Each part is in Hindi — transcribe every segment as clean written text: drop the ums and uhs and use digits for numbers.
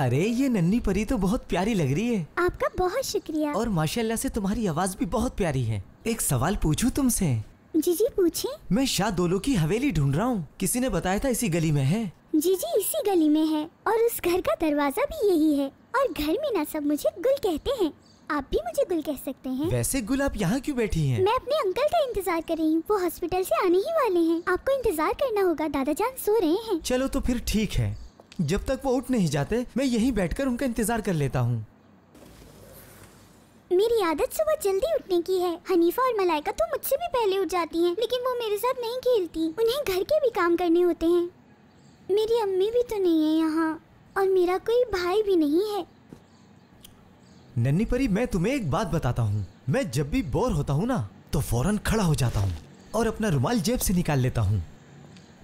अरे ये नन्ही परी तो बहुत प्यारी लग रही है। आपका बहुत शुक्रिया। और माशाल्लाह से तुम्हारी आवाज़ भी बहुत प्यारी है। एक सवाल पूछूं तुमसे? जी जी पूछें। मैं शाहदोलो की हवेली ढूंढ रहा हूँ, किसी ने बताया था इसी गली में है। जी जी इसी गली में है और उस घर का दरवाजा भी यही है। और घर में ना सब मुझे गुल कहते हैं, आप भी मुझे गुल कह सकते हैं। वैसे गुल आप यहाँ क्यों बैठी हैं? मैं अपने अंकल का इंतजार कर रही हूँ, वो हॉस्पिटल से आने ही वाले हैं। आपको इंतजार करना होगा, दादा जान सो रहे हैं। चलो तो फिर ठीक है, जब तक वो उठ नहीं जाते मैं यहीं बैठकर उनका इंतजार कर लेता हूँ। मेरी आदत सुबह जल्दी उठने की है। हनीफा और मलाइका तो मुझसे भी पहले उठ जाती हैं, लेकिन वो मेरे साथ नहीं खेलती, उन्हें घर के भी काम करने होते हैं। मेरी अम्मी भी तो नहीं है यहाँ और मेरा कोई भाई भी नहीं है। नन्ही परी मैं तुम्हें एक बात बताता हूँ, मैं जब भी बोर होता हूँ ना तो फौरन खड़ा हो जाता हूँ और अपना रुमाल जेब से निकाल लेता हूँ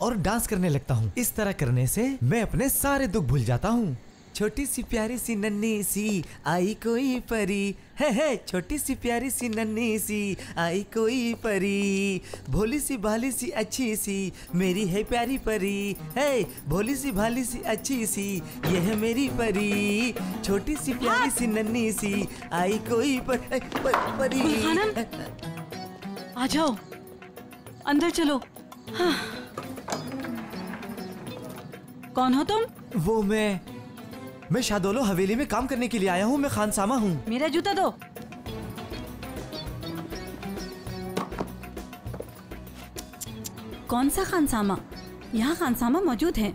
और डांस करने लगता हूँ। इस तरह करने से मैं अपने सारे दुख भूल जाता हूँ। छोटी सी प्यारी सी नन्ही सी आई कोई परी है, छोटी सी प्यारी सी नन्ही सी आई कोई परी, भोली सी भाली सी अच्छी सी मेरी है प्यारी परी है, भोली सी भाली सी अच्छी सी ये है मेरी परी, छोटी सी प्यारी सी नन्ही सी आई कोई परी। आ जाओ अंदर चलो। हाँ। कौन हो तुम? वो मैं शाहदोलो हवेली में काम करने के लिए आया हूँ, मैं खानसामा हूँ। मेरा जूता दो। कौन सा खानसामा? यहाँ खानसामा मौजूद हैं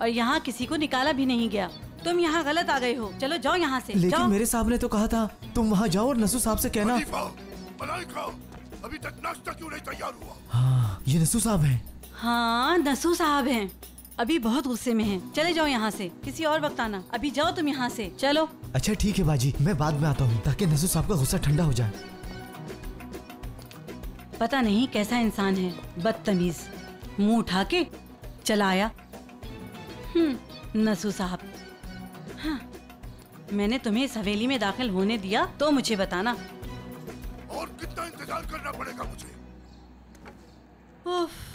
और यहाँ किसी को निकाला भी नहीं गया। तुम यहाँ गलत आ गए हो, चलो जाओ यहाँ से। लेकिन मेरे साहब ने तो कहा था तुम वहाँ जाओ और नसूह साहब से कहना। अभी तक नाश्ता क्यों नहीं तैयार हुआ? हाँ ये नसूह साहब है। हाँ नसूह साहब है, अभी बहुत गुस्से में हैं। चले जाओ यहाँ से, किसी और वक्त आना, अभी जाओ तुम यहाँ से, चलो। अच्छा ठीक है बाजी, मैं बाद में आता हूँ ताकि नसूह साहब का गुस्सा ठंडा हो जाए। पता नहीं कैसा इंसान है, बदतमीज, मुंह उठा के चला आया। नसूह साहब। हाँ। मैंने तुम्हें इस हवेली में दाखिल होने दिया तो मुझे बताना। और कितना इंतजार करना पड़ेगा मुझे?